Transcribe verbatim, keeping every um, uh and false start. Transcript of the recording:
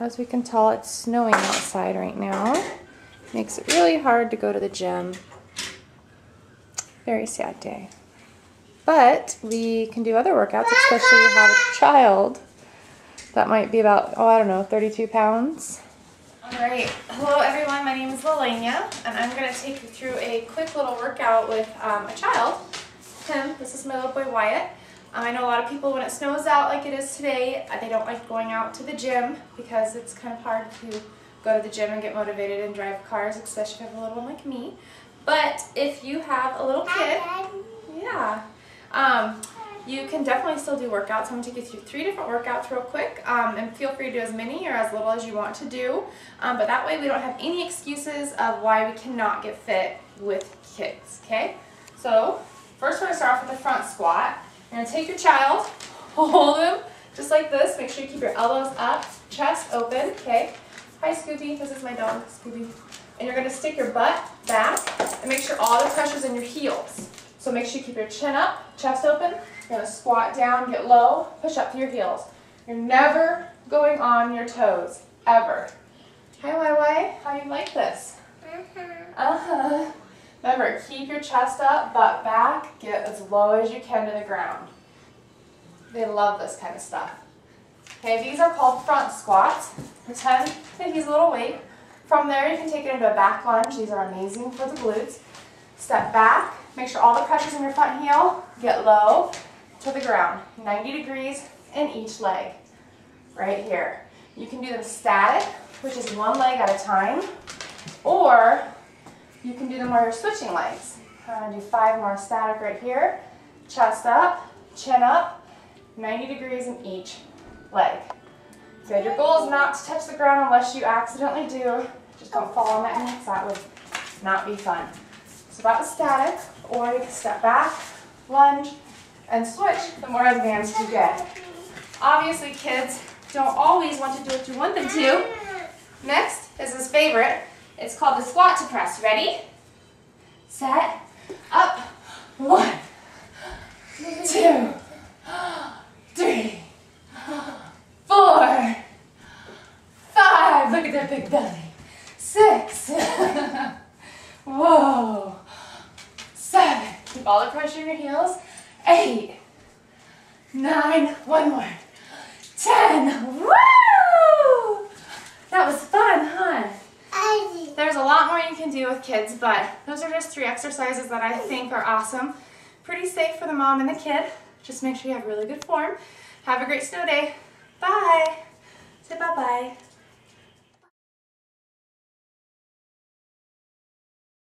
As we can tell, it's snowing outside right now. Makes it really hard to go to the gym. Very sad day. But we can do other workouts, especially if you have a child. That might be about, oh, I don't know, thirty-two pounds. All right. Hello, everyone. My name is Lelania, and I'm going to take you through a quick little workout with um, a child. Him. This is my little boy, Wyatt. Um, I know a lot of people, when it snows out like it is today, they don't like going out to the gym because it's kind of hard to go to the gym and get motivated and drive cars, especially if you have a little one like me. But if you have a little kid, yeah, um, you can definitely still do workouts. I'm going to take you through three different workouts real quick, um, and feel free to do as many or as little as you want to do, um, but that way we don't have any excuses of why we cannot get fit with kids, okay? So first we're going to start off with the front squat. You're going to take your child, hold him just like this. Make sure you keep your elbows up, chest open, okay? Hi, Scooby. This is my dog, Scooby. And you're going to stick your butt back and make sure all the pressure's in your heels. So make sure you keep your chin up, chest open. You're going to squat down, get low, push up through your heels. You're never going on your toes, ever. Hi, Wai-Wai. How do you like this? Uh-huh. Remember, keep your chest up, butt back, get as low as you can to the ground. They love this kind of stuff. Okay, these are called front squats. Pretend that he's a little weight. From there, you can take it into a back lunge. These are amazing for the glutes. Step back, make sure all the pressure's in your front heel, get low to the ground, ninety degrees in each leg, right here. You can do them static, which is one leg at a time, or you can do them where you're switching legs. I'm going to do five more static right here. Chest up, chin up, ninety degrees in each leg. Good. Your goal is not to touch the ground unless you accidentally do. Just don't fall on that knee because that would not be fun. So that was static, or you can step back, lunge, and switch the more advanced you get. Obviously, kids don't always want to do what you want them to. Next is his favorite. It's called the squat to press. Ready? Set. Up. One. Two. Three. Four. Five. Look at that big belly. Six. Whoa. Seven. Keep all the pressure in your heels. Eight. Nine. One more. Ten. Woo! That was fun, huh? There's a lot more you can do with kids, but those are just three exercises that I think are awesome. Pretty safe for the mom and the kid. Just make sure you have really good form. Have a great snow day. Bye. Say bye-bye.